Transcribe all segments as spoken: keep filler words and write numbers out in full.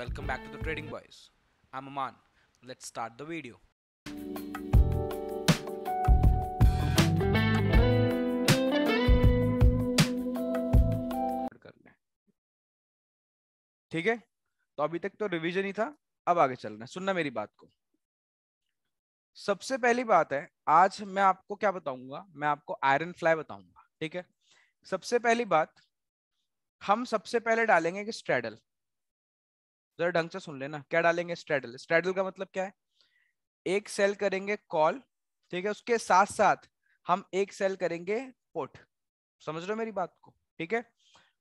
Welcome back to the Trading Boys. I'm Aman. Let's start the video. ठीक है, तो अभी तक तो रिवीजन ही था, अब आगे चलना है। सुनना मेरी बात को। सबसे पहली बात है, आज मैं आपको क्या बताऊंगा, मैं आपको आयरन फ्लाई बताऊंगा। ठीक है, सबसे पहली बात हम सबसे पहले डालेंगे कि स्ट्रैडल। जरा ढंग से सुन लेना, क्या डालेंगे? स्ट्रैडल। स्ट्रैडल का मतलब क्या है? एक सेल करेंगे कॉल, ठीक है, उसके साथ साथ हम एक सेल करेंगे पुट। समझ रहे हो मेरी बात को? ठीक है,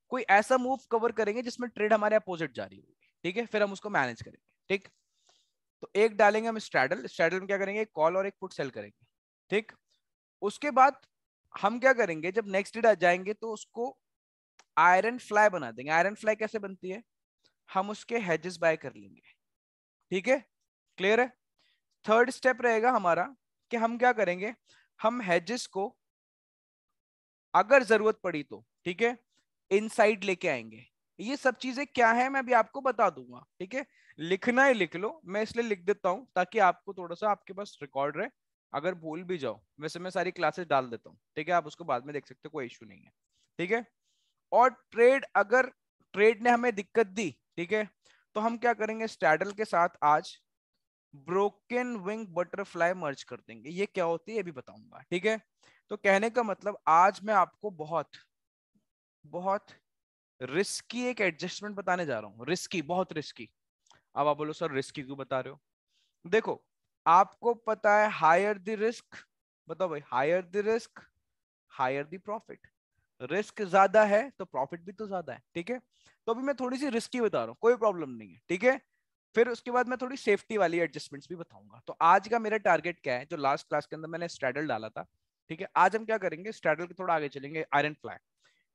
कोई ऐसा मूव कवर करेंगे जिसमें ट्रेड हमारे अपोजिट जा रही होगी, ठीक है, फिर हम उसको मैनेज करेंगे। ठीक, तो एक डालेंगे हम स्ट्रैडल। स्ट्रैडल में क्या करेंगे? एक कॉल और एक पुट सेल करेंगे। ठीक, उसके बाद हम क्या करेंगे, जब नेक्स्ट डे जाएंगे तो उसको आयरन फ्लाई बना देंगे। आयरन फ्लाई कैसे बनती है? हम उसके हेजेस बाय कर लेंगे। ठीक है, क्लियर है? थर्ड स्टेप रहेगा हमारा कि हम क्या करेंगे, हम हेजेस को अगर जरूरत पड़ी तो, ठीक है, इनसाइड लेके आएंगे। ये सब चीजें क्या है मैं अभी आपको बता दूंगा। ठीक है, लिखना ही लिख लो, मैं इसलिए लिख देता हूँ ताकि आपको थोड़ा सा आपके पास रिकॉर्ड रहे, अगर भूल भी जाओ। वैसे मैं सारी क्लासेस डाल देता हूँ, ठीक है, आप उसको बाद में देख सकते हो, कोई इश्यू नहीं है। ठीक है, और ट्रेड अगर ट्रेड ने हमें दिक्कत दी, ठीक है, तो हम क्या करेंगे, स्ट्रैडल के साथ आज ब्रोकन विंग बटरफ्लाई मर्ज कर देंगे। ये क्या होती है ये भी बताऊंगा। ठीक है, तो कहने का मतलब आज मैं आपको बहुत बहुत रिस्की एक एडजस्टमेंट बताने जा रहा हूँ। रिस्की, बहुत रिस्की। अब आप बोलो सर रिस्की क्यों बता रहे हो? देखो, आपको पता है हायर द रिस्क, बताओ भाई, higher the risk higher the profit. Risk ज्यादा है तो प्रॉफिट भी तो ज्यादा है। ठीक है, तो अभी मैं थोड़ी सी रिस्की बता रहा हूँ, कोई प्रॉब्लम नहीं है। ठीक है, फिर उसके बाद मैं थोड़ी सेफ्टी वाली एडजस्टमेंट्स भी बताऊंगा। तो आज का मेरा टारगेट क्या है, जो लास्ट क्लास के अंदर मैंने स्ट्रैडल डाला था, ठीक है, आज हम क्या करेंगे, स्ट्रैडल के थोड़ा आगे चलेंगे, आयरन फ्लाई,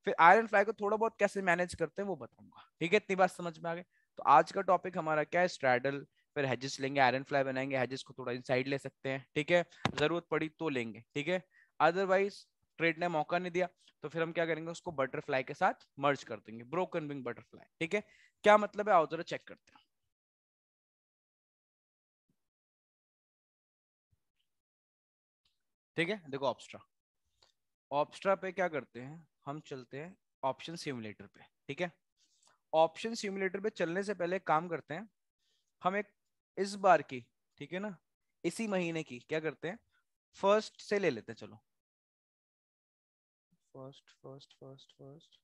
फिर आयरन फ्लाई को थोड़ा बहुत कैसे मैनेज करते हैं वो बताऊंगा। ठीक है, इतनी बात समझ में आ गई? तो आज का टॉपिक हमारा क्या है, स्ट्रैडल, फिर हेजेस लेंगे, आयरन फ्लाई बनाएंगे, हेजेस को थोड़ा इनसाइड ले सकते हैं, ठीक है, जरूरत पड़ी तो लेंगे, ठीक है, अदरवाइज ट्रेड ने मौका नहीं दिया तो फिर हम क्या करेंगे, उसको बटरफ्लाई के साथ मर्ज कर देंगे, ब्रोकन विंग बटरफ्लाई। ठीक है, क्या मतलब है आओ जरा चेक करते हैं। ठीक है, देखो ऑप्स्ट्रा, ऑप्स्ट्रा पे क्या करते हैं, हम चलते हैं ऑप्शन सिमुलेटर पे। ठीक है, ऑप्शन सिमुलेटर पे चलने से पहले काम करते हैं हम, एक इस बार की, ठीक है ना, इसी महीने की क्या करते हैं, फर्स्ट से ले लेते हैं। चलो first first first first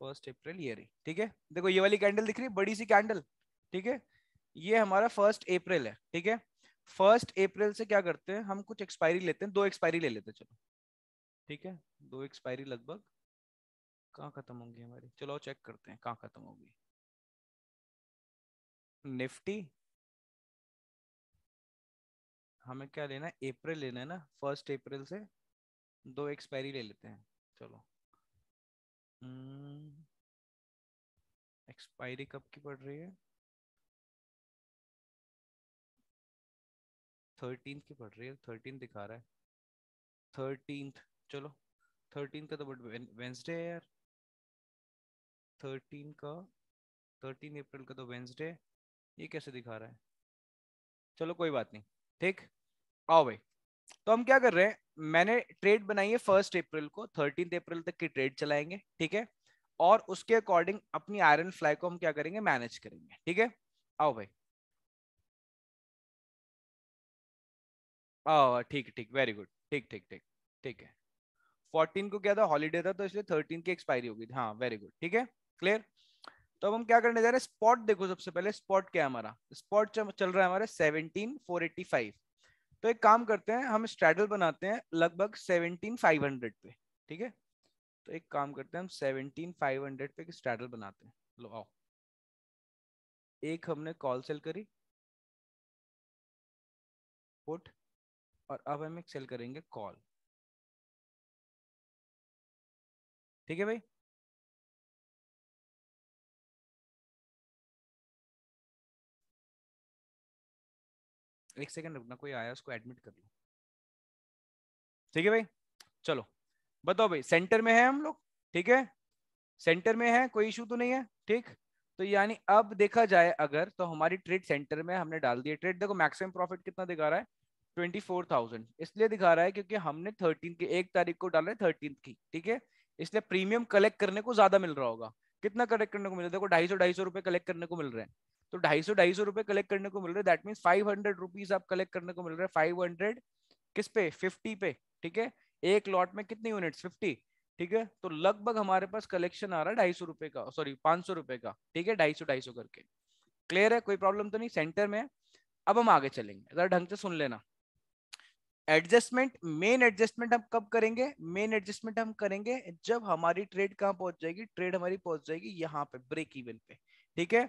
first April, ये रही। ठीक है, देखो ये वाली कैंडल दिख रही है, बड़ी सी कैंडल, ठीक है, ये हमारा फर्स्ट अप्रैल है। ठीक है, फर्स्ट अप्रैल से क्या करते हैं, हम कुछ एक्सपायरी लेते हैं, दो एक्सपायरी ले लेते हैं। चलो ठीक है, दो एक्सपायरी लगभग कहाँ खत्म होंगी हमारी, चलो चेक करते हैं कहाँ खत्म होगी। निफ्टी हमें क्या लेना है, अप्रैल लेना है ना, फर्स्ट अप्रैल से दो एक्सपायरी ले लेते हैं। चलो एक्सपायरी कब की पड़ रही है, थर्टीन की पड़ रही है, थर्टीन दिखा रहा है, थर्टीन। चलो थर्टीन का तो बट वेंसडे है यार, थर्टीन का, थर्टीन अप्रैल का तो वेंसडे, ये कैसे दिखा रहा है, चलो कोई बात नहीं। ठीक, आओ भाई, तो हम क्या कर रहे हैं, मैंने ट्रेड बनाई है फर्स्ट अप्रैल को, थर्टीन अप्रैल तक की ट्रेड चलाएंगे, ठीक है, और उसके अकॉर्डिंग अपनी आयरन फ्लाई को हम क्या करेंगे, मैनेज करेंगे। ठीक है, आओ भाई, आओ, ठीक ठीक, वेरी गुड, ठीक ठीक ठीक ठीक है। फोर्टीन को क्या था, हॉलीडे था, तो इसलिए थर्टीन की एक्सपायरी होगी, हाँ वेरी गुड। ठीक है, क्लियर। तो अब हम क्या करने जा रहे हैं, स्पॉट देखो, सबसे पहले स्पॉट क्या है हमारा, स्पॉट चल रहा है हमारा सेवनटीन फोर एटी फाइव। तो एक काम करते हैं, हम स्ट्रैडल बनाते हैं लगभग सेवनटीन फाइव हंड्रेड पे। ठीक है, तो एक काम करते हैं हम सेवनटीन फाइव हंड्रेड पे स्ट्रैडल बनाते हैं। लो आओ, एक हमने कॉल सेल करी पुट, और अब हम एक सेल करेंगे कॉल। ठीक है भाई, एक सेकंड रुकना, कोई आया उसको एडमिट कर लो। ठीक है भाई, चलो बताओ भाई, सेंटर में है हम लोग, ठीक है, सेंटर में है, कोई इशू तो नहीं है। ठीक, तो यानी अब देखा जाए अगर तो हमारी ट्रेड सेंटर में हमने डाल दिया ट्रेड। देखो मैक्सिमम प्रॉफिट कितना दिखा रहा है ट्वेंटी फोर थाउजेंड, इसलिए दिखा रहा है क्योंकि हमने थर्टीन की एक तारीख को डाला है थर्टीन की, ठीक है, इसलिए प्रीमियम कलेक्ट करने को ज्यादा मिल रहा होगा। कितना कलेक्ट करने को मिल रहा है? देखो ढाई सौ ढाई सौ रुपये कलेक्ट करने को मिल रहे हैं, तो ढाई सौ ढाई सौ रुपये कलेक्ट करने को मिल रहा है। That means five hundred rupees आप कलेक्ट करने को मिल रहा है, फाइव हंड्रेड किस पे फिफ्टी पे, ठीक है, एक लॉट में कितनी यूनिट्स फिफ्टी, ठीक है, तो लगभग हमारे पास कलेक्शन आ रहा है ढाई सौ रुपए का, सॉरी पांच सौ रुपए का, ठीक है, ढाई सौ ढाई सौ करके। क्लियर है? कोई प्रॉब्लम तो नहीं? सेंटर में अब हम आगे चलेंगे, जरा ढंग से सुन लेना। एडजस्टमेंट, मेन एडजस्टमेंट हम कब करेंगे? मेन एडजस्टमेंट हम करेंगे जब हमारी ट्रेड कहाँ पहुंच जाएगी, ट्रेड हमारी पहुंच जाएगी यहाँ पे ब्रेक इवन पे, ठीक है।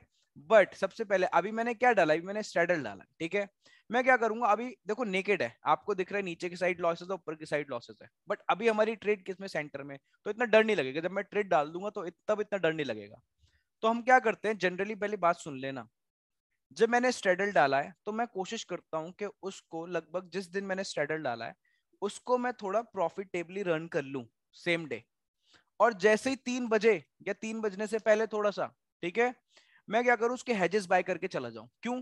बट सबसे पहले अभी मैंने क्या डाला, अभी मैंने स्ट्रैडल डाला, ठीक है। मैं क्या करूंगा अभी, देखो नेकेड है, आपको दिख रहा है नीचे की साइड लॉसेस है, ऊपर की साइड लॉसेस है, बट अभी हमारी ट्रेड किस में? सेंटर में, तो इतना डर नहीं लगेगा। जब मैं ट्रेड डाल दूंगा तो तब इतना डर नहीं लगेगा। तो हम क्या करते हैं जनरली, पहले बात सुन लेना, जब मैंने स्ट्रैडल डाला है तो मैं कोशिश करता हूँ कि उसको लगभग जिस दिन मैंने स्ट्रैडल डाला है उसको मैं थोड़ा प्रॉफिटेबली रन कर लूँ सेम डे, और जैसे ही तीन बजे या तीन बजने से पहले थोड़ा सा, ठीक है, मैं क्या करूँ उसके हेजेस बाय करके चला जाऊँ। क्यों?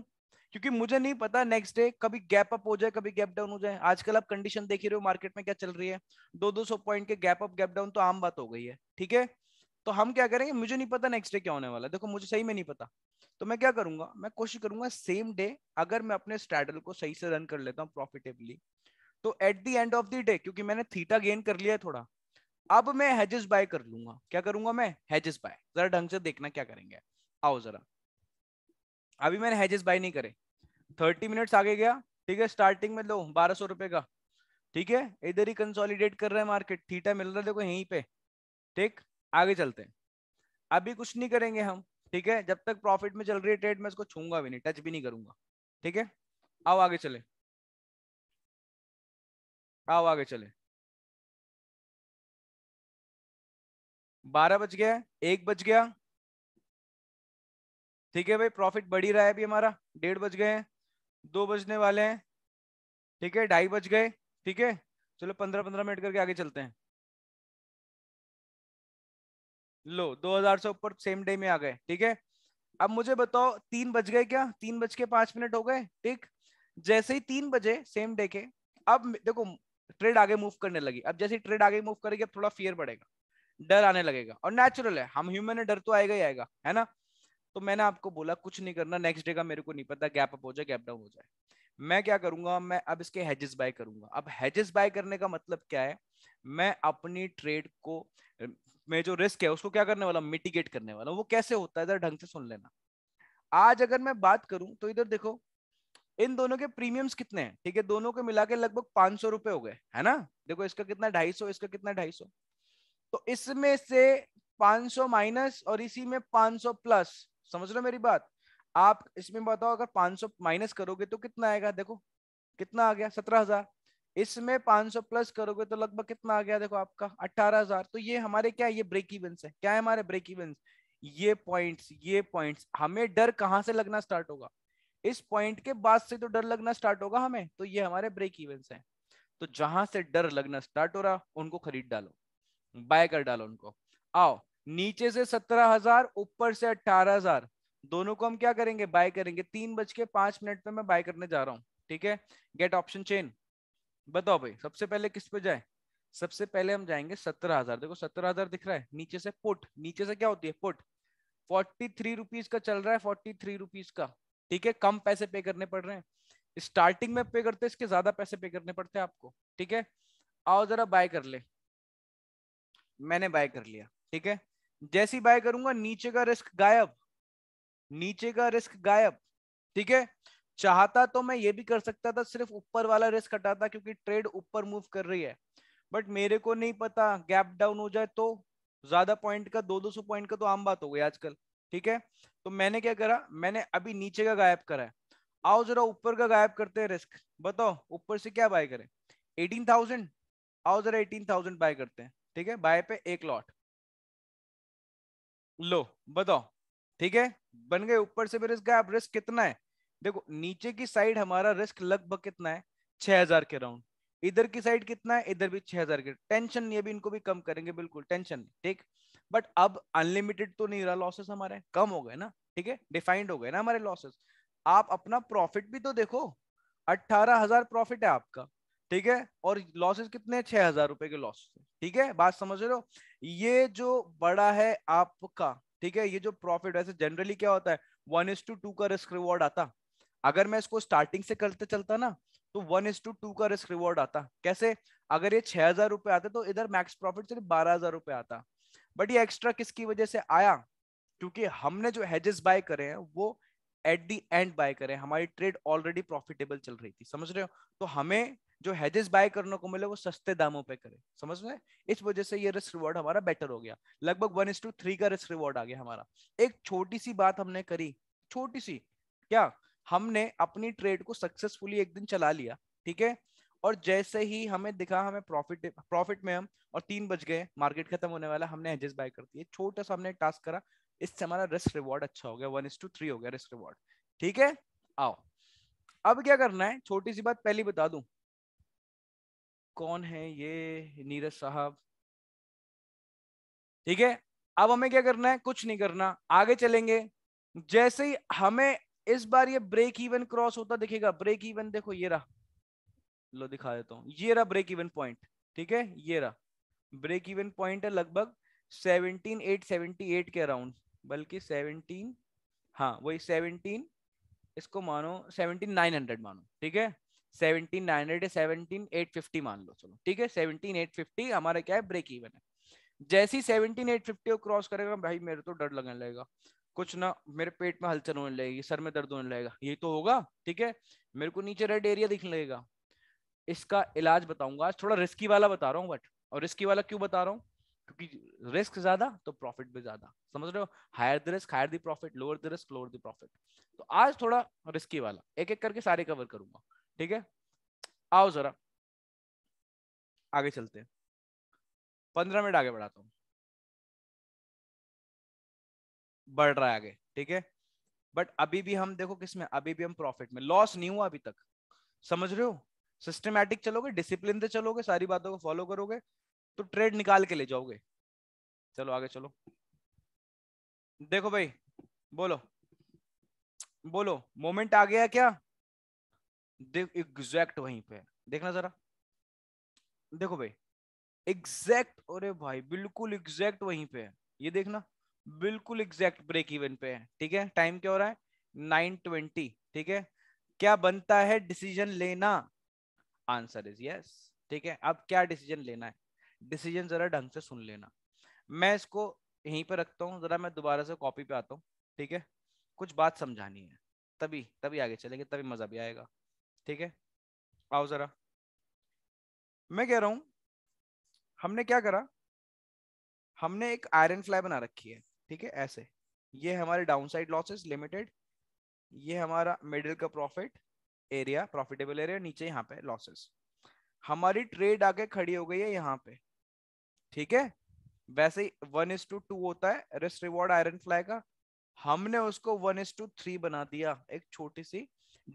क्योंकि मुझे नहीं पता नेक्स्ट डे कभी गैप अप हो जाए, कभी गैप डाउन हो जाए। आजकल आप कंडीशन देख ही रहे हो मार्केट में क्या चल रही है, दो दो सौ पॉइंट के गैप अप गैप डाउन तो आम बात हो गई है, ठीक है। तो हम क्या करेंगे, मुझे नहीं पता नेक्स्ट डे क्या होने वाला है, देखो मुझे सही में नहीं पता, तो मैं क्या करूंगा, मैं कोशिश करूंगा सेम डे अगर मैं अपने स्ट्रैडल को सही से रन कर लेता हूँ प्रॉफिटेबली, तो at the end of the day क्योंकि मैंने थीटा गेन कर लिया है थोड़ा, अब मैं हेजेस बाय कर लूंगा। क्या करूंगा मैं? Hedges buy. जरा ढंग से देखना क्या करेंगे, आओ जरा। अभी मैंने हेजेस बाय नहीं करे, थर्टी मिनट्स आगे गया, ठीक है, स्टार्टिंग में लो बारह सौ रुपए का, ठीक है, इधर ही कंसोलिडेट कर रहा है मार्केट, थीटा मिल रहा है देखो यहीं पे, ठीक, आगे चलते हैं। अभी कुछ नहीं करेंगे हम, ठीक है, जब तक प्रॉफिट में चल रही है ट्रेड में इसको छूंगा भी नहीं, टच भी नहीं करूंगा, ठीक है। आओ आगे चले, आओ आगे चले, बारह बज गया, एक बज गया, ठीक है भाई, प्रॉफिट बढ़ ही रहा है अभी हमारा, डेढ़ बज गए हैं, दो बजने वाले हैं, ठीक है, ढाई बज गए, ठीक है, चलो पंद्रह पंद्रह मिनट करके आगे चलते हैं। लो दो हजार से ऊपर सेम डे में आ गए, ठीक है। अब मुझे बताओ तीन बज गए क्या, तीन बज के पांच मिनट हो गए, ठीक, जैसे ही तीन बजे सेम डे के, अब देखो ट्रेड आगे मूव करने लगी। अब जैसे ट्रेड आगे मूव करेगी अब थोड़ा फियर बढ़ेगा, डर आने लगेगा, और नेचुरल है, हम ह्यूमन है, डर तो आएगा ही आएगा, है ना। तो मैंने आपको बोला कुछ नहीं करना, नेक्स्ट डे का मेरे को नहीं पता, गैप अप हो जाए गैप डाउन हो जाए। मैं क्या करूंगा, मैं अब इसके हेजेस बाय करूंगा। अब हेजेस बाय करने का मतलब क्या है, मैं अपनी ट्रेड को में जो रिस्क है उसको क्या करने वाला, मिटिगेट करने वाला। वो कैसे होता है इधर ढंग से सुन लेना। आज अगर मैं बात करूं तो इधर देखो इन दोनों के प्रीमियम्स कितने हैं, ठीक है, दोनों को मिला के लगभग पांच सौ रुपए हो गए, है ना। देखो इसका कितना ढाई सौ, इसका कितना ढाई सौ, तो इसमें से पांच सौ माइनस और इसी में पांच सौ प्लस, समझ रहे हो मेरी बात। आप इसमें बताओ अगर पांच सौ माइनस करोगे तो कितना आएगा, देखो कितना आ गया सत्रह हजार, इसमें पांच सौ प्लस करोगे तो लगभग कितना आ गया, देखो आपका अठारह हजार। तो ये हमारे क्या, ये ब्रेक इवेंस है। क्या है हमारे ब्रेक इवेंस? ये पॉइंट्स, ये पॉइंट्स। हमें डर कहाँ से लगना स्टार्ट होगा, इस पॉइंट के बाद से तो डर लगना स्टार्ट होगा हमें, तो ये हमारे ब्रेक इवेंस है। तो जहां से डर लगना स्टार्ट हो रहा उनको खरीद डालो, बाय कर डालो उनको। आओ नीचे से सत्रह हजार, ऊपर से अठारह हजार, दोनों को हम क्या करेंगे, बाय करेंगे। तीन बज के पांच मिनट पे मैं बाय करने जा रहा हूँ, ठीक है। गेट ऑप्शन चेन, बताओ भाई सबसे पहले किस पे जाए, सबसे पहले हम जाएंगे सत्रह हजार। देखो सत्रह हजार दिख रहा है, नीचे से पुट, नीचे से क्या होती है पुट, फोर्टी थ्री रुपीज का चल रहा है, फोर्टी थ्री रुपीज का, ठीक है, कम पैसे पे करने पड़ रहे हैं। स्टार्टिंग में पे करते इसके ज्यादा पैसे पे करने पड़ते हैं आपको, ठीक है। आओ जरा बाय कर ले, मैंने बाय कर लिया, ठीक है। जैसे ही बाय करूंगा नीचे का रिस्क गायब, नीचे का रिस्क गायब, ठीक है। चाहता तो मैं ये भी कर सकता था, सिर्फ ऊपर वाला रिस्क हटाता क्योंकि ट्रेड ऊपर मूव कर रही है, बट मेरे को नहीं पता गैप डाउन हो जाए तो ज्यादा पॉइंट का, दो दो सौ पॉइंट का तो आम बात हो गई आजकल, ठीक है। तो मैंने क्या करा, मैंने अभी नीचे का गायब करा है। आओ जरा ऊपर का गायब करते हैं रिस्क, बताओ ऊपर से क्या बाय करें, एटीन थाउजेंड। आओ जरा एटीन थाउजेंड बाय करते हैं, ठीक है, बाय पे एक लॉट। लो बताओ, ठीक है, बन गए ऊपर से भी रिस्क गायब। रिस्क कितना है, देखो नीचे की साइड हमारा रिस्क लगभग कितना है, छह हजार के राउंड, इधर की साइड कितना है, इधर भी छह हजार के। टेंशन नहीं, अभी इनको भी कम करेंगे, बिल्कुल टेंशन नहीं, ठीक। बट अब अनलिमिटेड तो नहीं रहा, लॉसेस हमारे कम हो गए ना, ठीक है, डिफाइंड हो गए ना हमारे लॉसेस। आप अपना प्रॉफिट भी तो देखो, अट्ठारह हजार प्रॉफिट है आपका, ठीक है, और लॉसेस कितने, छह हजार रुपए के लॉस, ठीक है, बात समझ रहे हो। ये जो बड़ा है आपका, ठीक है, ये जो प्रॉफिट, वैसे जनरली क्या होता है, वन इज टू टू का रिस्क रिवॉर्ड आता। अगर मैं इसको स्टार्टिंग से करते चलता ना तो वन इज टू टू का रिस्क रिवॉर्ड आता। कैसे, अगर ये छह हजार रुपए आते तो इधर मैक्स प्रॉफिट सिर्फ बारह हजार रुपए आता। बट ये एक्स्ट्रा किसकी वजह से आया, क्योंकि हमने जो हेजेस बाय करे हैं वो एट दी एंड बाय करे, हमारी ट्रेड ऑलरेडी प्रॉफिटेबल चल रही थी, समझ रहे हो। तो हमें जो हेजेस बाय करने को मिले वो सस्ते दामों पे करे, समझ रहे, इस वजह से ये रिस्क रिवॉर्ड हमारा बेटर हो गया, लगभग वन इज टू थ्री का रिस्क रिवॉर्ड आ गया हमारा। एक छोटी सी बात हमने करी, छोटी सी क्या, हमने अपनी ट्रेड को सक्सेसफुली एक दिन चला लिया, ठीक है, और जैसे ही हमें दिखा हमें प्रॉफिट प्रॉफिट में हम, और तीन बज गए, मार्केट खत्म होने वाला, हमने हेजेस बाय कर दिए। छोटा सा हमने टास्क करा, इससे हमारा रिस्क रिवॉर्ड अच्छा हो गया, वन इज टू थ्री हो गया रिस्क रिवॉर्ड, ठीक है। आओ अब क्या करना है, छोटी सी बात पहली बता दूं, कौन है ये, नीरज साहब, ठीक है। अब हमें क्या करना है, कुछ नहीं करना, आगे चलेंगे। जैसे ही हमें इस बार ये ब्रेक इवन क्रॉस होता दिखेगा, ब्रेक इवन देखो ये रहा, लो दिखा देता हूं, ये रहा ब्रेक इवन पॉइंट, ठीक है, ये रहा ब्रेक इवन पॉइंट है, लगभग सत्रह हज़ार आठ सौ अठहत्तर के अराउंड, बल्कि सत्रह, हाँ वही सत्रह, इसको मानो सत्रह हज़ार नौ सौ मानो, ठीक है, सत्रह हज़ार नौ सौ या सत्रह हज़ार आठ सौ पचास मान लो, चलो ठीक है, सत्रह हज़ार आठ सौ पचास हमारा क्या है, ब्रेक इवन है। जैसे ही सत्रह हज़ार आठ सौ पचास को क्रॉस करेगा, भाई मेरे तो डर लगने लगेगा, कुछ ना मेरे पेट में हलचल होने लगेगी, सर में दर्द होने लगेगा, ये तो होगा, ठीक है, मेरे को नीचे रेड एरिया दिखने लगेगा। इसका इलाज बताऊंगा आज, थोड़ा रिस्की वाला बता रहा हूँ, बट और रिस्की वाला क्यों बता रहा हूँ, क्योंकि रिस्क ज्यादा तो प्रॉफिट भी ज्यादा, समझ रहे हो, higher the risk higher the profit, lower the risk lower the profit. तो आज थोड़ा रिस्की वाला, एक एक करके सारे कवर करूंगा, ठीक है। आओ जरा आगे चलते हैं, पंद्रह मिनट आगे बढ़ाता हूँ, बढ़ रहा है आगे, ठीक है। बट अभी भी हम देखो किसमें, अभी भी हम प्रॉफिट में, लॉस नहीं हुआ अभी तक, समझ रहे हो। सिस्टमैटिक चलोगे, डिसिप्लिन से चलोगे, सारी बातों को फॉलो करोगे तो ट्रेड निकाल के ले जाओगे। चलो आगे चलो, देखो भाई, बोलो बोलो, मोमेंट आ गया क्या, देख एग्जैक्ट वहीं पे देखना जरा, देखो भाई एग्जैक्ट, अरे भाई बिल्कुल एग्जैक्ट वहीं पे है, ये देखना बिल्कुल एग्जैक्ट ब्रेक इवन पे है, ठीक है। टाइम क्या हो रहा है, नाइन ट्वेंटी, ठीक है। क्या बनता है, डिसीजन लेना, आंसर इज यस, ठीक है। अब क्या डिसीजन लेना है, डिसीजन जरा ढंग से सुन लेना। मैं इसको यहीं पे रखता हूँ, जरा मैं दोबारा से कॉपी पे आता हूँ, ठीक है, कुछ बात समझानी है, तभी तभी आगे चलेंगे, तभी मजा भी आएगा, ठीक है। आओ जरा, मैं कह रहा हूँ हमने क्या करा, हमने एक आयरन फ्लाई बना रखी है, ठीक है, ऐसे। ये हमारे डाउनसाइड लॉसेस लिमिटेड, ये हमारा मिडिल का प्रॉफिट एरिया, प्रॉफिटेबल एरिया, नीचे यहाँ पे लॉसेस। हमारी ट्रेड आके खड़ी हो गई है यहाँ पे, ठीक है। वैसे ही वन इज टू टू होता है रिस्क रिवॉर्ड आयरन फ्लाई का, हमने उसको वन इज टू थ्री बना दिया, एक छोटी सी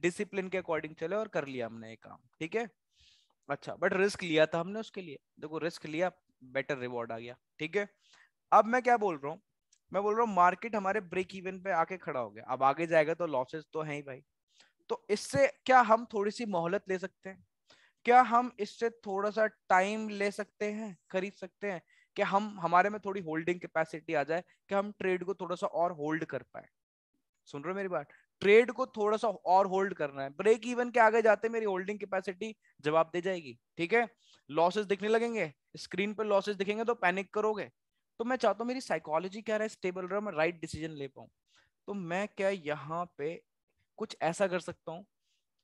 डिसिप्लिन के अकॉर्डिंग चले और कर लिया हमने ये काम, ठीक है। अच्छा, बट रिस्क लिया था हमने, उसके लिए देखो रिस्क लिया, बेटर रिवॉर्ड आ गया, ठीक है। अब मैं क्या बोल रहा हूँ, मैं बोल रहा हूँ मार्केट हमारे ब्रेक इवन पे आके खड़ा हो गया, अब आगे जाएगा तो लॉसेस तो हैं ही भाई, तो इससे क्या हम थोड़ी सी मोहलत ले सकते हैं, क्या हम इससे थोड़ा सा टाइम ले सकते हैं, खरीद सकते हैं, क्या हम, हमारे में थोड़ी होल्डिंग कैपेसिटी आ जाए, क्या हम ट्रेड को थोड़ा सा और होल्ड कर पाए। सुन रहे हो मेरी बात, ट्रेड को थोड़ा सा और होल्ड करना है, ब्रेक इवन के आगे जाते मेरी होल्डिंग कैपेसिटी जवाब दे जाएगी, ठीक है। लॉसेस दिखने लगेंगे, स्क्रीन पर लॉसेस दिखेंगे तो पैनिक करोगे, तो मैं चाहता हूँ मेरी साइकोलॉजी क्या रहे, स्टेबल रहे, मैं राइट डिसीजन ले पाऊँ। तो मैं क्या यहाँ पे कुछ ऐसा कर सकता हूँ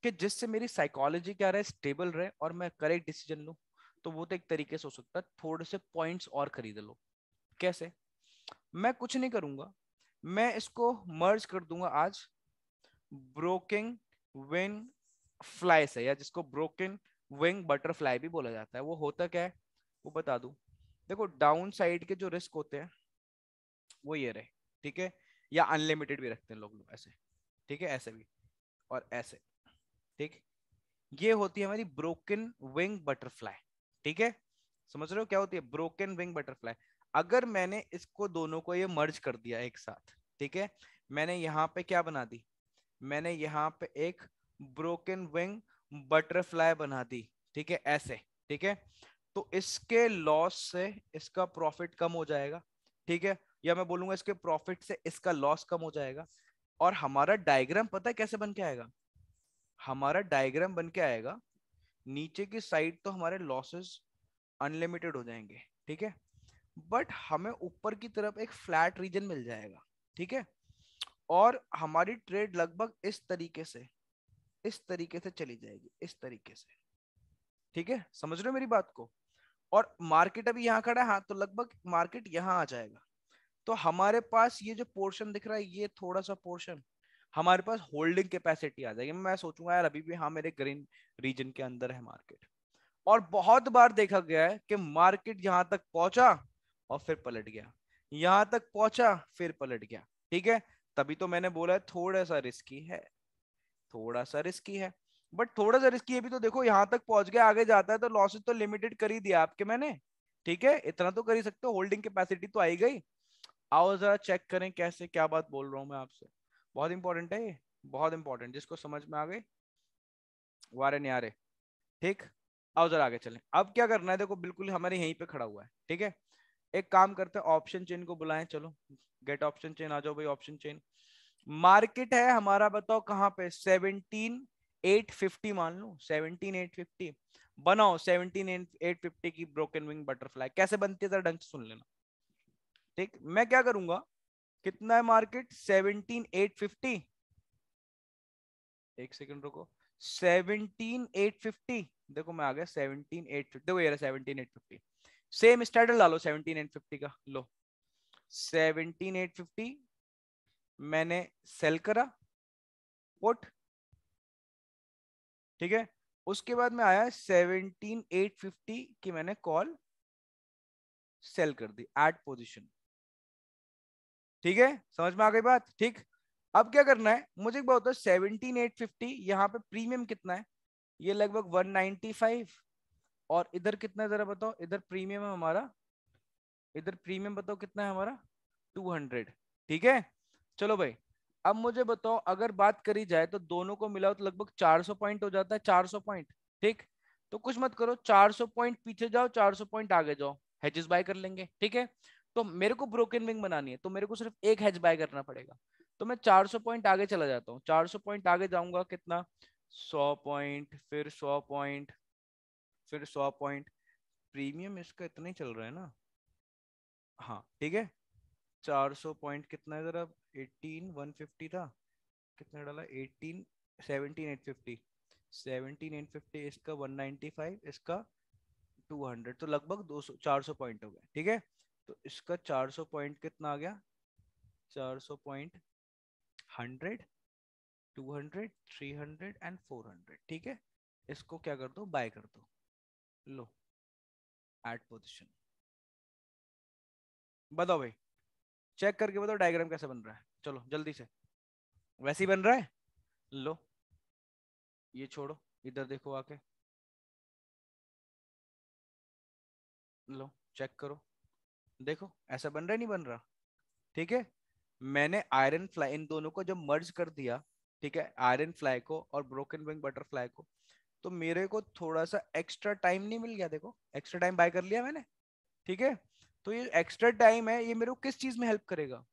कि जिससे मेरी साइकोलॉजी क्या रहे, स्टेबल रहे और मैं करेक्ट डिसीजन लूँ, तो वो तो एक तरीके से हो सकता है, थोड़े से पॉइंट्स और खरीद लो। कैसे, मैं कुछ नहीं करूँगा, मैं इसको मर्ज कर दूंगा आज ब्रोकन विंग फ्लाई से, या जिसको ब्रोकन विंग बटरफ्लाई भी बोला जाता है। वो होता क्या है वो बता दूं, देखो डाउन साइड के जो रिस्क होते हैं वो ये रहे, ठीक है, या अनलिमिटेड भी रखते हैं लोग, लोग ऐसे, ठीक है, ऐसे भी और ऐसे, ठीक। ये होती है हमारी ब्रोकन विंग बटरफ्लाई। ठीक है, समझ रहे हो क्या होती है ब्रोकन विंग बटरफ्लाई। अगर मैंने इसको दोनों को ये मर्ज कर दिया एक साथ, ठीक है, मैंने यहाँ पे क्या बना दी, मैंने यहाँ पे एक ब्रोकन विंग बटरफ्लाई बना दी, ठीक है, ऐसे, ठीक है। तो इसके लॉस से इसका प्रॉफिट कम हो जाएगा, ठीक है, या मैं बोलूंगा इसके प्रॉफिट से इसका लॉस कम हो जाएगा। और हमारा डायग्राम पता है कैसे बन के आएगा, हमारा डायग्राम बन के आएगा नीचे की साइड तो हमारे लॉसेस अनलिमिटेड हो जाएंगे, ठीक है, बट हमें ऊपर की तरफ एक फ्लैट रीजन मिल जाएगा, ठीक है। और हमारी ट्रेड लगभग इस तरीके से इस तरीके से चली जाएगी, इस तरीके से, ठीक है, समझ रहे हो मेरी बात को। और मार्केट अभी यहाँ खड़ा है, हाँ, तो लगभग मार्केट यहाँ आ जाएगा। तो हमारे पास ये जो पोर्शन दिख रहा है, ये थोड़ा सा पोर्शन हमारे पास होल्डिंग कैपेसिटी आ जाएगी। मैं सोचूंगा यार अभी भी हाँ मेरे ग्रीन रीजन के अंदर है मार्केट। और बहुत बार देखा गया है कि मार्केट यहाँ तक पहुंचा और फिर पलट गया, यहाँ तक पहुंचा फिर पलट गया, ठीक है। तभी तो मैंने बोला है थोड़ा सा रिस्की है, थोड़ा सा रिस्की है, बट थोड़ा सा रिस्की है भी तो देखो यहाँ तक पहुंच गया, आगे जाता है तो लॉसेज तो लिमिटेड कर ही दिया आपके मैंने, ठीक है, इतना तो कर ही सकते हो, होल्डिंग कैपेसिटी तो आई गई। आओ जरा चेक करें कैसे, क्या बात बोल रहा हूँ मैं आपसे, बहुत इंपॉर्टेंट है ये, बहुत इंपॉर्टेंट, जिसको समझ में आ गई वारे न्यारे, ठीक। आओ जरा आगे चलें, अब क्या करना है, देखो बिल्कुल हमारे यहीं पे खड़ा हुआ है, ठीक है। एक काम करते हैं, ऑप्शन चेन को बुलाएं, चलो गेट ऑप्शन चेन, आ जाओ भाई ऑप्शन चेन। मार्केट है हमारा, बताओ कहाँ पे, सेवनटीन एट फिफ्टी मान लो, सेवनटीन एट फिफ्टी बनाओ, सेवनटीन एट फिफ्टी की ब्रोकन विंग बटरफ्लाई कैसे बनती है, जरा ढंग से सुन लेना, ठीक। मैं क्या करूंगा, कितना है मार्केट, सत्रह हज़ार आठ सौ पचास, एक सेकंड रुको, सत्रह हज़ार आठ सौ पचास, देखो मैं आ गया सत्रह हज़ार आठ सौ पचास, देखो ये रहा सत्रह हज़ार आठ सौ पचास, सेम स्ट्रैडल ला लो सत्रह हज़ार आठ सौ पचास का, लो सत्रह हज़ार आठ सौ पचास, मैंने सेल करा पुट, ठीक है। उसके बाद में आया सत्रह हज़ार आठ सौ पचास की मैंने कॉल सेल कर दी एट पोजीशन, ठीक है, समझ में आ गई बात, ठीक। अब क्या करना है मुझे, एक बात होता है सेवनटीन एट फिफ्टी यहाँ पे प्रीमियम कितना है, ये लगभग वन नाइन्टी फाइव, और इधर कितना है जरा बताओ, इधर प्रीमियम है हमारा, इधर प्रीमियम बताओ कितना है हमारा टू हंड्रेड, ठीक है। चलो भाई अब मुझे बताओ, अगर बात करी जाए तो दोनों को मिलाओ तो लगभग चार सौ पॉइंट हो जाता है, चार सौ पॉइंट, ठीक। तो कुछ मत करो, चार सौ पॉइंट पीछे जाओ, चार सौ पॉइंट आगे जाओ, हेजेस बाय कर लेंगे, ठीक है। तो मेरे को ब्रोकन विंग बनानी है तो मेरे को सिर्फ एक हेज बाय करना पड़ेगा, तो मैं चार सौ पॉइंट आगे चला जाता हूँ, चार सौ पॉइंट आगे जाऊंगा, कितना सौ पॉइंट, फिर सौ पॉइंट, फिर सौ पॉइंट, प्रीमियम इसका इतना ही चल रहा है ना, हाँ ठीक है। चार सौ पॉइंट कितना है जरा, अठारह हज़ार एक सौ पचास था, कितना डाला अठारह, सत्रह हज़ार आठ सौ पचास, सत्रह हज़ार आठ सौ पचास, इसका वन नाइन्टी फाइव, इसका टू हंड्रेड, तो लगभग दो सौ, चार सौ पॉइंट हो गए, ठीक है। तो इसका चार सौ पॉइंट कितना आ गया, चार सौ point hundred, two hundred, three hundred and four hundred, ठीक है। इसको क्या कर दो, बाय कर दो, लो एड पोजीशन। बताओ भाई चेक करके बताओ डायग्राम कैसे बन रहा है, चलो जल्दी से, वैसे ही बन रहा है, लो ये छोड़ो, इधर देखो आके, लो चेक करो, देखो ऐसा बन रहा है, नहीं बन रहा, ठीक है। मैंने आयरन फ्लाई, इन दोनों को जब मर्ज कर दिया, ठीक है, आयरन फ्लाई को और ब्रोकन विंग बटरफ्लाई को, तो मेरे को थोड़ा सा एक्स्ट्रा टाइम नहीं मिल गया, देखो एक्स्ट्रा टाइम बाय कर लिया मैंने, ठीक है। तो ये एक्स्ट्रा टाइम है, ये मेरे को किस चीज में हेल्प करेगा,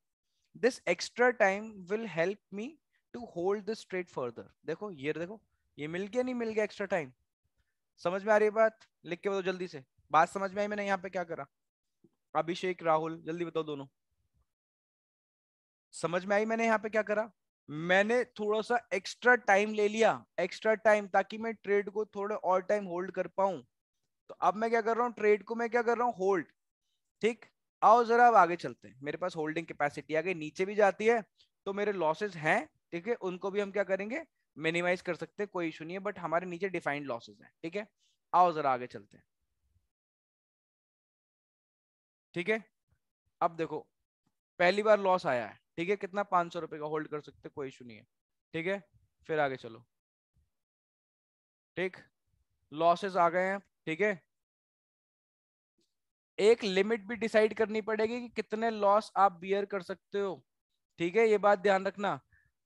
this extra time will help me to hold this trade further. देखो ये देखो, ये मिल गया नहीं मिल गया एक्स्ट्रा टाइम, समझ में आ रही है बात, लिख के बताओ जल्दी से, बात समझ में आई मैंने यहाँ पे क्या करा, अभिषेक राहुल जल्दी बताओ दोनों, समझ में आई मैंने यहाँ पे क्या करा, मैंने थोड़ा सा एक्स्ट्रा टाइम ले लिया, एक्स्ट्रा टाइम, ताकि मैं ट्रेड को थोड़े और टाइम होल्ड कर पाऊं। तो अब मैं क्या कर रहा हूँ, ट्रेड को मैं क्या कर रहा हूँ, होल्ड, ठीक। आओ जरा अब आगे चलते हैं, मेरे पास होल्डिंग कैपेसिटी आगे नीचे भी जाती है, तो मेरे लॉसेज हैं, ठीक है, उनको भी हम क्या करेंगे, मिनिमाइज कर सकते हैं, कोई इशू नहीं है, बट हमारे नीचे डिफाइंड लॉसेज है, ठीक है। आओ जरा आगे चलते हैं, ठीक है। अब देखो पहली बार लॉस आया है, ठीक है, कितना पाँच सौ रुपए का, होल्ड कर सकते, कोई इशू नहीं है, ठीक है। फिर आगे चलो, ठीक, लॉसेस आ गए हैं, ठीक है। एक लिमिट भी डिसाइड करनी पड़ेगी कि कितने लॉस आप बियर कर सकते हो, ठीक है, ये बात ध्यान रखना।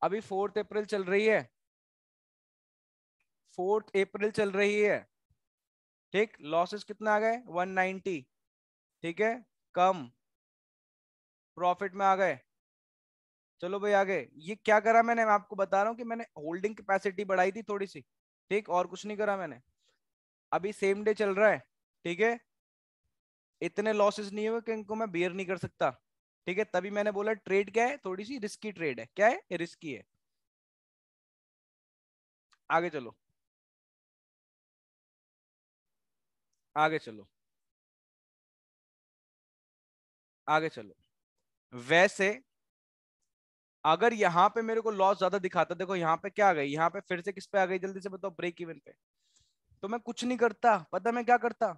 अभी फोर्थ अप्रैल चल रही है, फोर्थ अप्रैल चल रही है, ठीक। लॉसेस कितना आ गए एक सौ नब्बे, ठीक है, कम प्रॉफिट में आ गए। चलो भाई आगे, ये क्या करा मैंने, मैं आपको बता रहा हूँ कि मैंने होल्डिंग कैपेसिटी बढ़ाई थी थोड़ी सी, ठीक, और कुछ नहीं करा मैंने। अभी सेम डे चल रहा है, ठीक है, इतने लॉसेस नहीं हुए कि इनको मैं बियर नहीं कर सकता, ठीक है, तभी मैंने बोला ट्रेड क्या है, थोड़ी सी रिस्की ट्रेड है। क्या है, रिस्की है। आगे चलो, आगे चलो, आगे चलो। वैसे अगर यहाँ पे मेरे को लॉस ज्यादा दिखाता, देखो यहाँ पे क्या आ गई, यहाँ पे फिर से किस पे आ गई जल्दी से बताओ, ब्रेक इवन पे, तो मैं कुछ नहीं करता। पता मैं क्या करता,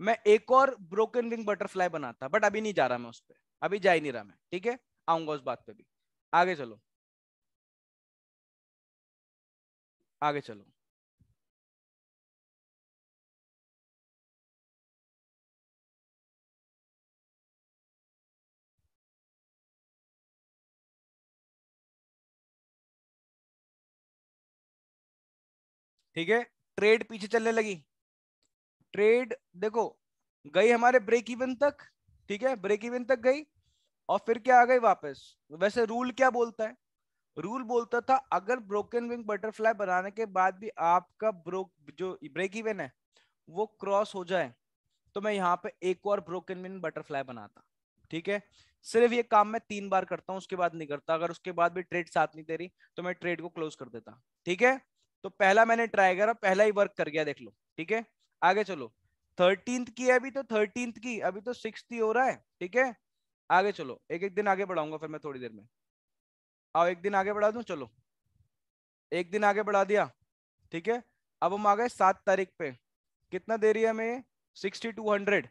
मैं एक और ब्रोकन विंग बटरफ्लाई बनाता, बट अभी नहीं जा रहा मैं उस पे, अभी जा ही नहीं रहा मैं, ठीक है, आऊंगा उस बात पे भी। आगे चलो, आगे चलो, ठीक है। ट्रेड पीछे चलने लगी, ट्रेड देखो गई हमारे ब्रेक इवन तक, ठीक है, ब्रेक इवन तक गई, और फिर क्या आ गई वापस। वैसे रूल क्या बोलता है, रूल बोलता था अगर ब्रोकन विंग बटरफ्लाई बनाने के बाद भी आपका ब्रोक जो ब्रेक इवन है वो क्रॉस हो जाए तो मैं यहाँ पे एक और ब्रोकन विंग बटरफ्लाई बनाता, ठीक है। सिर्फ ये काम मैं तीन बार करता हूँ, उसके बाद नहीं करता। अगर उसके बाद भी ट्रेड साथ नहीं दे रही तो मैं ट्रेड को क्लोज कर देता, ठीक है। तो पहला मैंने ट्राई करा, पहला ही वर्क कर गया, देख लो, ठीक है। आगे चलो, थर्टींथ की है अभी तो, थर्टींथ की अभी तो सिक्स्थ ही हो रहा है, ठीक है। आगे चलो, एक एक दिन आगे बढ़ाऊंगा फिर मैं थोड़ी देर में, आओ एक दिन आगे बढ़ा दूं, चलो एक दिन आगे बढ़ा दिया, ठीक है। अब हम आ गए सात तारीख पे, कितना दे रही है हमें, sixty two hundred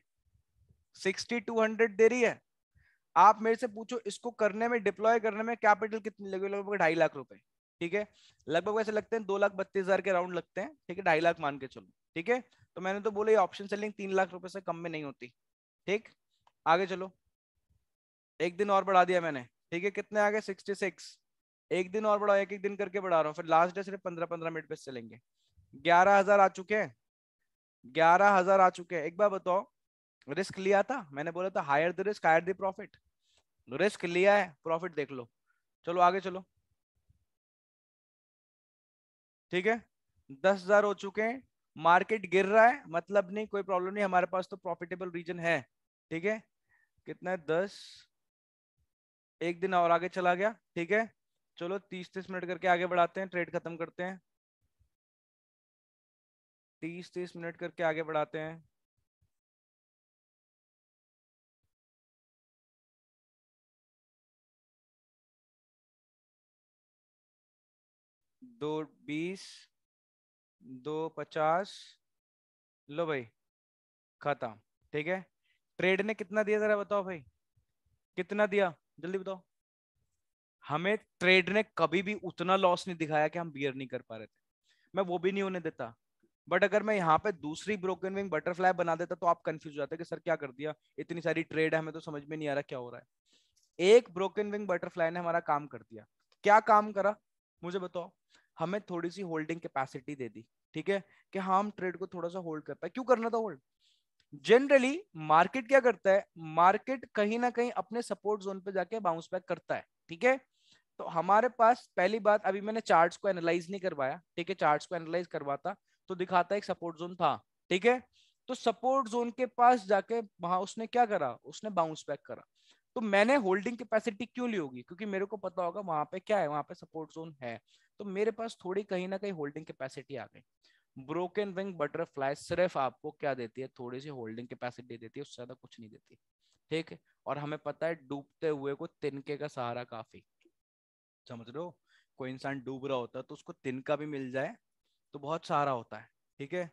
sixty two hundred दे रही है। आप मेरे से पूछो इसको करने में, डिप्लॉय करने में कैपिटल कितनी लगे, लगभग ढाई लाख रुपए, ठीक है, लगभग वैसे लगते हैं दो लाख बत्तीस हजार के राउंड लगते हैं, ठीक है, ढाई लाख मान के चलो, ठीक है। तो मैंने तो बोला ये ऑप्शन सेलिंग तीन लाख रुपए से कम में नहीं होती, ठीक। आगे चलो, एक दिन और बढ़ा दिया मैंने, ठीक है, कितने आ गए सिक्सटी सिक्स। एक दिन और बढ़ा, एक एक दिन करके बढ़ा रहा हूँ, फिर लास्ट डे सिर्फ पंद्रह पंद्रह मिनट पे चलेंगे। ग्यारह हजार आ चुके हैं, ग्यारह हजार आ चुके हैं। एक बार बताओ, रिस्क लिया था मैंने, बोला था higher the risk higher the profit, risk लिया है, प्रॉफिट देख लो। चलो आगे चलो, ठीक है, दस हजार हो चुके हैं। मार्केट गिर रहा है, मतलब नहीं, कोई प्रॉब्लम नहीं, हमारे पास तो प्रॉफिटेबल रीजन है, ठीक है। कितना है, दस, एक दिन और आगे चला गया, ठीक है। चलो तीस तीस मिनट करके आगे बढ़ाते हैं, ट्रेड खत्म करते हैं, तीस तीस मिनट करके आगे बढ़ाते हैं। दो बीस, दो पचास, लो भाई खत्म, ठीक है। ट्रेड ने कितना दिया जरा बताओ भाई, कितना दिया जल्दी बताओ। हमें ट्रेड ने कभी भी उतना लॉस नहीं दिखाया कि हम बियर नहीं कर पा रहे थे, मैं वो भी नहीं होने देता। बट अगर मैं यहाँ पे दूसरी ब्रोकन विंग बटरफ्लाई बना देता तो आप कंफ्यूज हो जाते कि सर क्या कर दिया, इतनी सारी ट्रेड है, हमें तो समझ में नहीं आ रहा क्या हो रहा है। एक ब्रोकन विंग बटरफ्लाई ने हमारा काम कर दिया। क्या काम करा मुझे बताओ, हमें थोड़ी सी होल्डिंग कैपेसिटी दे दी, ठीक है, कि हम ट्रेड को थोड़ा सा होल्ड कर पाए। क्यों करना था होल्ड, जनरली मार्केट क्या करता है, मार्केट कहीं ना कहीं अपने सपोर्ट जोन पे जाके बाउंस बैक करता है, ठीक है। तो हमारे पास पहली बात, अभी मैंने चार्ट्स को एनालाइज नहीं करवाया, ठीक है, चार्ट्स को एनालाइज करवाता तो दिखाता एक सपोर्ट जोन था, ठीक है। तो सपोर्ट जोन के पास जाके वहां उसने क्या करा, उसने बाउंस बैक करा। तो मैंने होल्डिंग कैपेसिटी क्यों ली होगी, क्योंकि मेरे को पता होगा वहां पे क्या है, वहां पे सपोर्ट जोन है, तो मेरे पास थोड़ी कहीं ना कहीं होल्डिंग कैपेसिटी आ गई। ब्रोकन विंग बटरफ्लाई सिर्फ आपको क्या देती है, थोड़ी सी होल्डिंग कैपेसिटी देती है, उससे ज्यादा कुछ नहीं देती, ठीक है। और हमें पता है डूबते हुए को तिनके का सहारा काफी, समझ रहे हो, कोई इंसान डूब रहा होता है तो उसको तिनका भी मिल जाए तो बहुत सहारा होता है, ठीक है।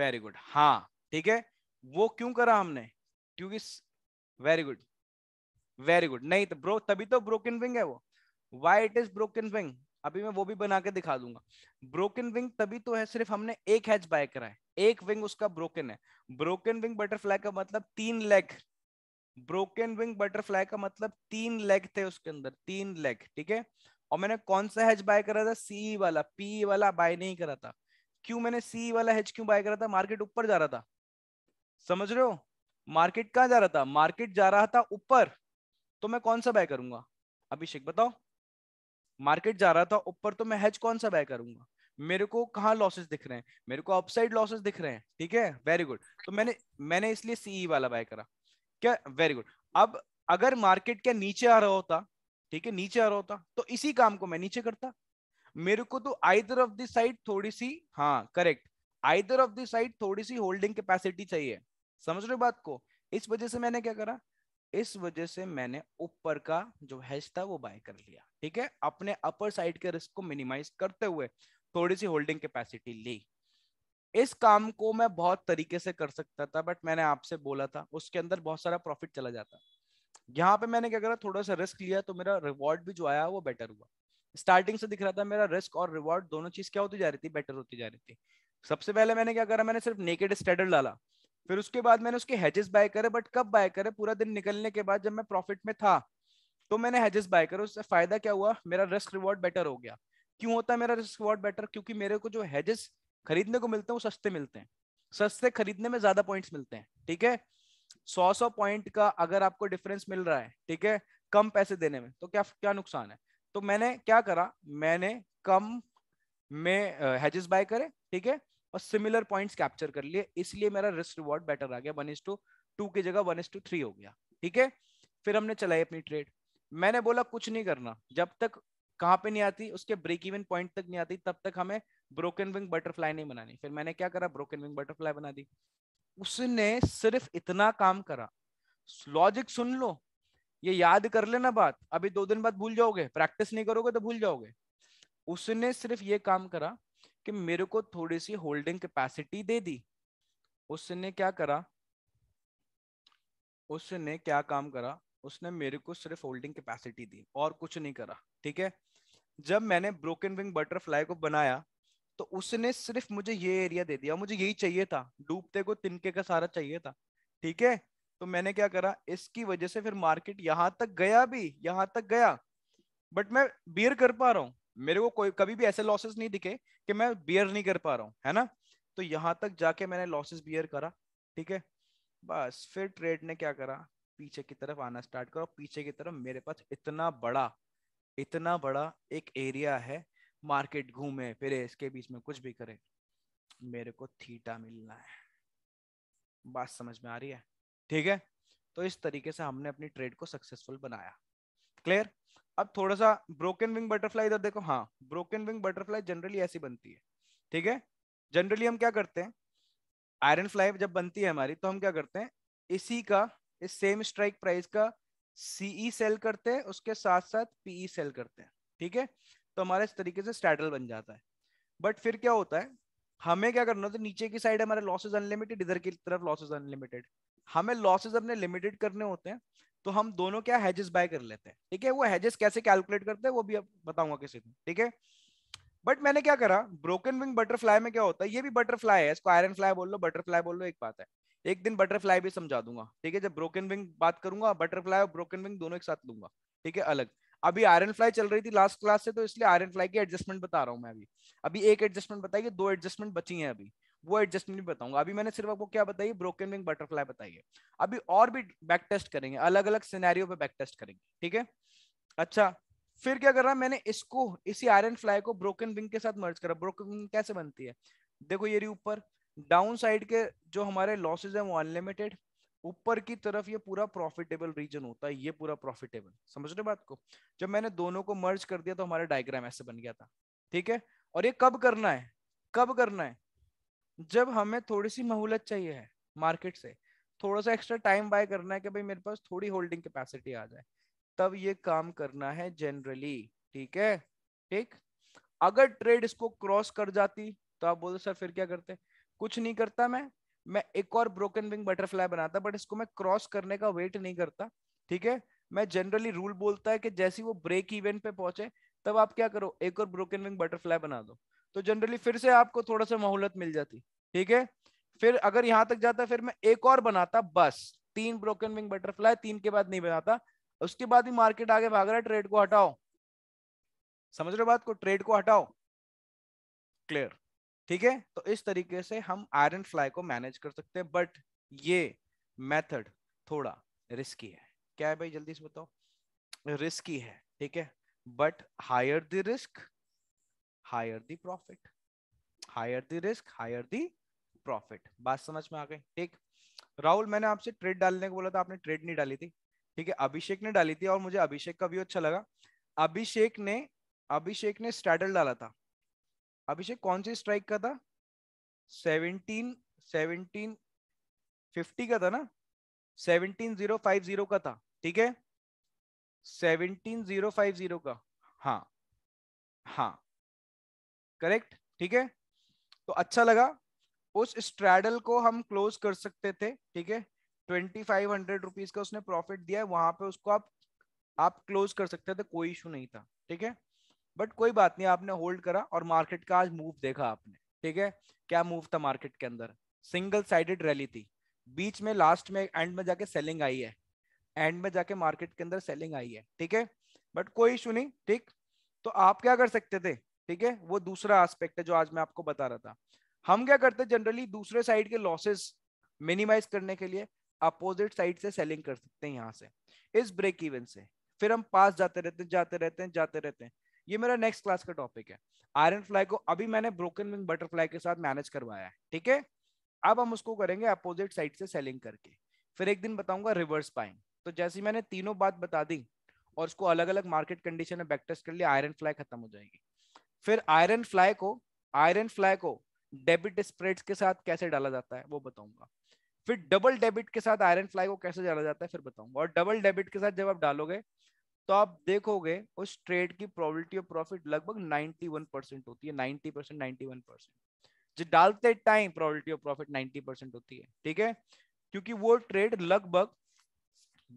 वेरी गुड, हाँ ठीक है, वो क्यों करा हमने, क्योंकि वेरी गुड वेरी गुड, नहीं तो ब्रो तभी तो ब्रोकन विंग है वो, why it is broken wing. अभी मैं वो भी बना के दिखा दूंगा। ब्रोकन विंग तभी तो है, सिर्फ हमने एक हैच बाय करा है, एक विंग उसका ब्रोकन है। ब्रोकन विंग बटरफ्लाई का मतलब तीन लेग, ब्रोकन विंग बटरफ्लाई का मतलब तीन लेग थे उसके अंदर, तीन लेग, ठीक है। और मैंने कौन सा हैच बाय करा था? सी वाला, पी वाला बाय नहीं करा था। क्यों मैंने सी वाला हैच क्यों बाय करा था? मार्केट ऊपर जा रहा था, समझ रहे हो? मार्केट कहाँ जा रहा था? मार्केट जा रहा था ऊपर, तो मैं कौन सा बाय करूंगा? अभिषेक बताओ, मार्केट जा रहा था ऊपर तो मैं हेज कौन सा बाय करूंगा? मेरे को कहाँ लॉसेस दिख रहे हैं? मेरे को अपसाइड लॉसेस दिख रहे हैं, ठीक है, वेरी गुड। तो मैंने मैंने इसलिए सीई वाला बाय करा, क्या? Very good. अब अगर मार्केट क्या नीचे आ रहा होता, ठीक है, नीचे आ रहा होता तो इसी काम को मैं नीचे करता। मेरे को तो आइदर ऑफ द साइड थोड़ी सी, हाँ correct, either of the side थोड़ी सी होल्डिंग कैपेसिटी चाहिए, समझ रहे हो बात को? इस वजह से मैंने क्या करा, इस वजह से मैंने ऊपर का जो हैज था वो बाय कर लिया, ठीक है, अपने अपर साइड के रिस्क को मिनिमाइज करते हुए थोड़ी सी होल्डिंग कैपेसिटी ली। इस काम को मैं बहुत तरीके से कर सकता था, बट मैंने आपसे बोला था उसके अंदर बहुत सारा प्रॉफिट चला जाता। यहाँ पे मैंने क्या करा, थोड़ा सा रिस्क लिया तो मेरा रिवॉर्ड भी जो आया वो बेटर हुआ। स्टार्टिंग से दिख रहा था मेरा रिस्क और रिवॉर्ड दोनों चीज क्या होती जा रही थी, बेटर होती जा रही थी। सबसे पहले मैंने क्या करा, मैंने सिर्फ नेकेड स्ट्रैडल डाला, फिर उसके बाद मैंने उसके हेजेस बाय करे, बट कब बाय करे? पूरा दिन निकलने के बाद जब मैं प्रॉफिट में था तो मैंने हेजेस बाय करे। उससे फायदा क्या हुआ, मेरा रिस्क रिवॉर्ड बेटर हो गया। क्यों होता है मेरा रिस्क रिवॉर्ड बेटर? क्योंकि मेरे को जो हेजेस खरीदने को मिलते हैं वो सस्ते मिलते हैं, सस्ते खरीदने में ज्यादा पॉइंट्स मिलते हैं, ठीक है। सौ सौ पॉइंट का अगर आपको डिफरेंस मिल रहा है, ठीक है, कम पैसे देने में, तो क्या क्या नुकसान है? तो मैंने क्या करा, मैंने कम में हेजेस बाय करे, ठीक है, और सिमिलर पॉइंट्स कैप्चर कर लिए, इसलिए मेरा रिस्क रिवॉर्ड बेटर आ गया, वन इज टू टू की जगह वन इज टू थ्री हो गया, ठीक है। फिर हमने चलाई अपनी ट्रेड। मैंने बोला कुछ नहीं करना जब तक कहाँ पे नहीं आती, उसके ब्रेक इवन पॉइंट तक नहीं आती, तब तक हमें ब्रोकन विंग बटरफ्लाई नहीं बनानी। फिर मैंने क्या करा, ब्रोकन विंग बटरफ्लाई बना दी। उसने सिर्फ इतना काम करा, लॉजिक सुन लो, ये याद कर लेना बात, अभी दो दिन बाद भूल जाओगे, प्रैक्टिस नहीं करोगे तो भूल जाओगे। उसने सिर्फ ये काम करा कि मेरे को थोड़ी सी होल्डिंग कैपेसिटी दे दी। उसने क्या करा, उसने क्या काम करा, उसने मेरे को सिर्फ होल्डिंग कैपेसिटी दी और कुछ नहीं करा, ठीक है। जब मैंने ब्रोकन विंग बटरफ्लाई को बनाया तो उसने सिर्फ मुझे ये एरिया दे दिया, मुझे यही चाहिए था, डूबते को तिनके का सारा चाहिए था, ठीक है। तो मैंने क्या करा, इसकी वजह से फिर मार्केट यहाँ तक गया, भी यहाँ तक गया, बट मैं बियर कर पा रहा हूँ। मेरे को कोई कभी भी ऐसे लॉसेस नहीं दिखे कि मैं बियर नहीं कर पा रहा हूँ, है ना। तो यहाँ तक जाके मैंने लॉसेस बियर करा, ठीक है, बस। फिर ट्रेड ने क्या करा, पीछे की तरफ आना स्टार्ट करो। पीछे की तरफ मेरे पास इतना बड़ा इतना बड़ा एक एरिया है, मार्केट घूमे फिरे, इसके बीच में कुछ भी करे, मेरे को थीटा मिलना है, बात समझ में आ रही है, ठीक है। तो इस तरीके से हमने अपनी ट्रेड को सक्सेसफुल बनाया, क्लियर। अब थोड़ा सा ब्रोकन विंग बटरफ्लाई इधर देखो, हाँ ब्रोकन विंग बटरफ्लाई जनरली ऐसी बनती है, ठीक है। जनरली हम क्या करते हैं, आयरन फ्लाई जब बनती है हमारी तो हम क्या करते हैं, इसी का इस सेम स्ट्राइक प्राइस का सीई सेल करते हैं, उसके साथ साथ पीई सेल करते हैं, ठीक है। तो हमारे इस तरीके से स्ट्रैडल बन जाता है। बट फिर क्या होता है, हमें क्या करना होता है, नीचे की साइड हमारे लॉसेज अनलिमिटेड, इधर की तरफ लॉसेज अनलिमिटेड, हमें लॉसेज अपने लिमिटेड करने होते हैं, तो हम दोनों क्या हैजेस बाय कर लेते हैं, ठीक है। वो हैजेस कैसे कैलकुलेट करते हैं वो भी अब बताऊंगा किसी दिन, ठीक है। बट मैंने क्या करा, ब्रोकन विंग बटरफ्लाई में क्या होता है, ये भी बटरफ्लाई है, इसको आयरन फ्लाई बोल लो, बटरफ्लाई बोल लो, एक बात है, एक दिन बटरफ्लाई भी समझा दूंगा, ठीक है। जब ब्रोकन विंग बात करूंगा, बटरफ्लाई और ब्रोकन विंग दोनों एक साथ लूंगा, ठीक है, अलग। अभी आयरन फ्लाई चल रही थी लास्ट क्लास से, तो इसलिए आयरन फ्लाई की एडजस्टमेंट बता रहा हूँ मैं। अभी अभी एक एडजस्टमेंट बताइए, दो एडजस्टमेंट बची है, अभी वो एडजस्टमेंट भी बताऊंगा। अभी मैंने सिर्फ आपको क्या बताइए, ब्रोकन विंग बटरफ्लाई बताइए। अभी और भी बैक टेस्ट करेंगे, अलग अलग सिनेरियो पे बैक टेस्ट करेंगे, ठीक है। अच्छा फिर क्या कर रहा, मैंने इसको इसी आयरन फ्लाई को ब्रोकन विंग के साथ मर्ज करा। ब्रोकन विंग कैसे बनती है, देखो ये रही ऊपर, डाउन साइड के जो हमारे लॉसेज है वो अनलिमिटेड, ऊपर की तरफ ये पूरा प्रॉफिटेबल रीजन होता है, ये पूरा प्रॉफिटेबल, समझ रहे बात को। जब मैंने दोनों को मर्ज कर दिया तो हमारा डायग्राम ऐसे बन गया था, ठीक है। और ये कब करना है, कब करना है, जब हमें थोड़ी सी मोहलत चाहिए है मार्केट से, थोड़ा सा एक्स्ट्रा टाइम बाय करना है कि भाई मेरे पास थोड़ी होल्डिंग कैपेसिटी आ जाए, तब ये काम करना है जनरली, ठीक है, ठीक। अगर ट्रेड इसको क्रॉस कर जाती तो आप बोलते सर फिर क्या करते, कुछ नहीं करता मैं मैं एक और ब्रोकन विंग बटरफ्लाई बनाता, बट इसको मैं क्रॉस करने का वेट नहीं करता, ठीक है। मैं जनरली रूल बोलता है कि जैसे वो ब्रेक इवेंट पे पहुंचे तब आप क्या करो, एक और ब्रोकन विंग बटरफ्लाई बना दो, तो जनरली फिर से आपको थोड़ा सा मोहलत मिल जाती, ठीक है। फिर अगर यहाँ तक जाता फिर मैं एक और बनाता, बस तीन ब्रोकन विंग बटरफ्लाई, तीन के बाद नहीं बनाता। उसके बाद ही मार्केट आगे भाग रहा है, ट्रेड को हटाओ, समझ रहे हो बात को, ट्रेड को हटाओ, क्लियर, ठीक है। तो इस तरीके से हम आयरन फ्लाई को मैनेज कर सकते हैं, बट ये मेथड थोड़ा रिस्की है। क्या है भाई जल्दी से बताओ, रिस्की है, ठीक है, but higher the risk higher the profit, higher the risk higher the profit, बात समझ में आ गई, ठीक। राहुल मैंने आपसे ट्रेड डालने को बोला था, आपने ट्रेड नहीं डाली थी, ठीक है, अभिषेक ने डाली थी, और मुझे अभिषेक का व्यू अच्छा लगा। अभिषेक ने अभिषेक ने स्ट्रैडल डाला था। अभिषेक कौन से स्ट्राइक का था, सेवनटीन सेवनटीन फिफ्टी का था ना, सेवनटीन जीरो फाइव जीरो का था, ठीक है, सेवनटीन जीरो फाइव जीरो का, हाँ हाँ करेक्ट, ठीक है। तो अच्छा लगा, उस स्ट्रैडल को हम क्लोज कर सकते थे, ठीक है, ट्वेंटी फाइव हंड्रेड रुपीज का उसने प्रॉफिट दिया है, वहां पे उसको आप आप क्लोज कर सकते थे, कोई इशू नहीं था, ठीक है, बट कोई बात नहीं, आपने होल्ड करा। और मार्केट का आज मूव देखा आपने, ठीक है, क्या मूव था मार्केट के अंदर, सिंगल साइडेड रैली थी, बीच में लास्ट में एंड में जाके सेलिंग आई है, एंड में जाके मार्केट के अंदर सेलिंग आई है, ठीक है, बट कोई इशू नहीं, ठीक। तो आप क्या कर सकते थे, ठीक है, वो दूसरा एस्पेक्ट है जो आज मैं आपको बता रहा था। हम क्या करते जनरली, दूसरे साइड के लॉसेस मिनिमाइज करने के लिए अपोजिट साइड से सेलिंग कर सकते हैं, यहाँ से इस ब्रेक इवन से, फिर हम पास जाते रहते हैं जाते रहते हैं जाते रहते हैं। ये मेरा नेक्स्ट क्लास का टॉपिक है। आयरन फ्लाई को अभी मैंने ब्रोकन विंग बटरफ्लाई के साथ मैनेज करवाया है, ठीक है। अब हम उसको करेंगे अपोजिट साइड से सेलिंग करके, फिर एक दिन बताऊंगा रिवर्स बाइंग। तो जैसी मैंने तीनों बात बता दी और उसको अलग अलग मार्केट कंडीशन में बैकटेस्ट कर लिया, आयरन फ्लाई खत्म हो जाएगी। फिर आयरन फ्लाई को आयरन फ्लाई को डेबिट स्प्रेड्स के साथ कैसे डाला जाता है वो बताऊंगा, फिर डबल डेबिट के साथ आयरन फ्लाई को कैसे डाला जाता है फिर बताऊंगा। और डबल डेबिट के साथ जब आप डालोगे तो आप देखोगे उस ट्रेड की प्रोबेबिलिटी ऑफ प्रॉफिट लगभग इक्यानवे परसेंट होती है, नब्बे परसेंट इक्यानवे परसेंट जो डालते टाइम प्रोबेबिलिटी ऑफ प्रॉफिट नब्बे परसेंट होती है, ठीक है, क्योंकि वो ट्रेड लगभग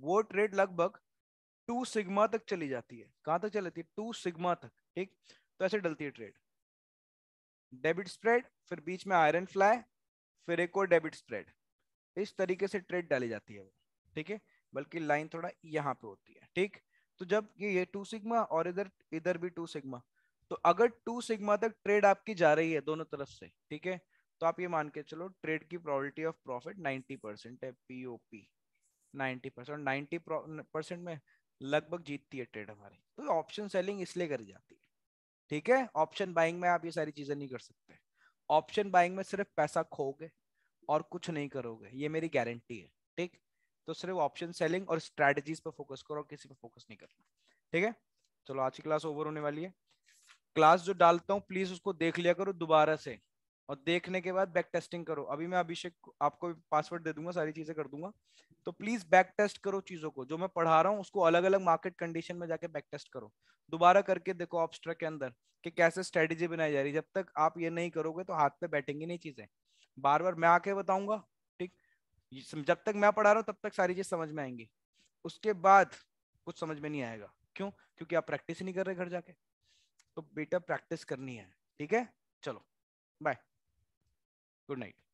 वो ट्रेड लगभग टू सिग्मा तक चली जाती है। कहां तक चली जाती है, टू सिग्मा तक, ठीक। तो ऐसे डलती है ट्रेड, डेबिट स्प्रेड, फिर बीच में आयरन फ्लाई, फिर एक और डेबिट स्प्रेड, इस तरीके से ट्रेड डाली जाती है, ठीक है, बल्कि लाइन थोड़ा यहाँ पे होती है, ठीक। तो जब ये टू सिग्मा और इधर इधर भी टू सिग्मा, तो अगर टू सिग्मा तक ट्रेड आपकी जा रही है दोनों तरफ से, ठीक है, तो आप ये मान के चलो ट्रेड की प्रोबेबिलिटी ऑफ प्रॉफिट नब्बे परसेंट है, पीओपी नब्बे परसेंट, नब्बे परसेंट में लगभग जीतती है ट्रेड हमारी। तो ऑप्शन सेलिंग इसलिए करी जाती है, ठीक है। ऑप्शन बाइंग में आप ये सारी चीजें नहीं कर सकते, ऑप्शन बाइंग में सिर्फ पैसा खोगे और कुछ नहीं करोगे, ये मेरी गारंटी है, ठीक। तो सिर्फ ऑप्शन सेलिंग और स्ट्रैटेजीज पर फोकस करो, किसी पर फोकस नहीं करना, ठीक है। चलो आज की क्लास ओवर होने वाली है। क्लास जो डालता हूँ प्लीज उसको देख लिया करो दोबारा से, और देखने के बाद बैक टेस्टिंग करो। अभी मैं अभिषेक आपको पासवर्ड दे दूंगा, सारी चीजें कर दूंगा, तो प्लीज बैक टेस्ट करो चीजों को, जो मैं पढ़ा रहा हूँ उसको अलग अलग मार्केट कंडीशन में जाके बैक टेस्ट करो, दोबारा करके देखो ऑब्स्ट्रा के अंदर कि कैसे स्ट्रेटेजी बनाई जा रही है। जब तक आप ये नहीं करोगे तो हाथ पे बैठेंगी नहीं चीजें, बार बार मैं आके बताऊंगा, ठीक। जब तक मैं पढ़ा रहा हूँ तब तक सारी चीज समझ में आएंगी, उसके बाद कुछ समझ में नहीं आएगा। क्यों? क्योंकि आप प्रैक्टिस नहीं कर रहे घर जाके, तो बेटा प्रैक्टिस करनी है, ठीक है। चलो बाय, गुड नाइट।